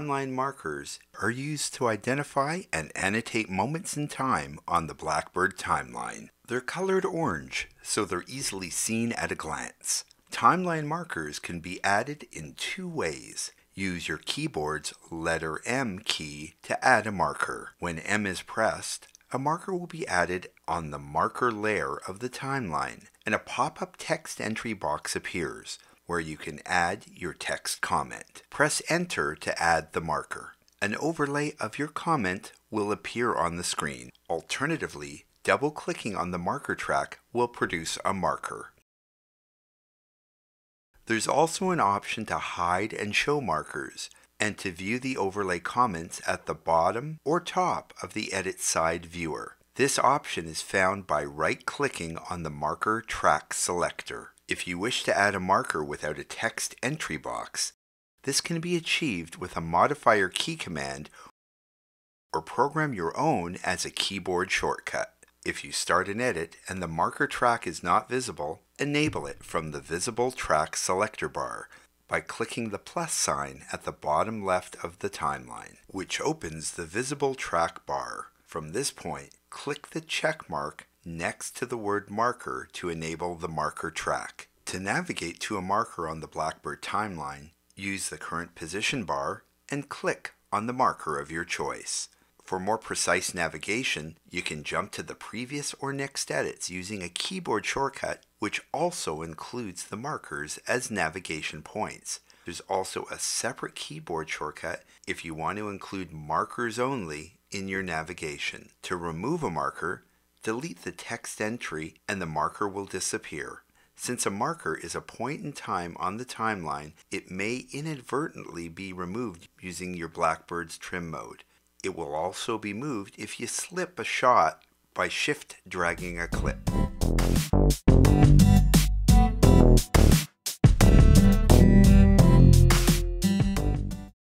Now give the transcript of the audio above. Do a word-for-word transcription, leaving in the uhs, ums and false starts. timeline markers are used to identify and annotate moments in time on the Blackbird timeline. They're colored orange, so they're easily seen at a glance. Timeline markers can be added in two ways. Use your keyboard's letter M key to add a marker. When M is pressed, a marker will be added on the marker layer of the timeline, and a pop-up text entry box appears, where you can add your text comment. Press Enter to add the marker. An overlay of your comment will appear on the screen. Alternatively, double-clicking on the marker track will produce a marker. There's also an option to hide and show markers, and to view the overlay comments at the bottom or top of the Edit Side viewer. This option is found by right-clicking on the marker track selector. If you wish to add a marker without a text entry box, this can be achieved with a modifier key command or program your own as a keyboard shortcut. If you start an edit and the marker track is not visible, enable it from the Visible Track selector bar by clicking the plus sign at the bottom left of the timeline, which opens the Visible Track bar. From this point, click the check mark next to the word marker to enable the marker track. To navigate to a marker on the Blackbird timeline, use the current position bar and click on the marker of your choice. For more precise navigation, you can jump to the previous or next edits using a keyboard shortcut, which also includes the markers as navigation points. There's also a separate keyboard shortcut if you want to include markers only in your navigation. To remove a marker, delete the text entry and the marker will disappear. Since a marker is a point in time on the timeline, it may inadvertently be removed using your Blackbird's trim mode. It will also be moved if you slip a shot by shift dragging a clip.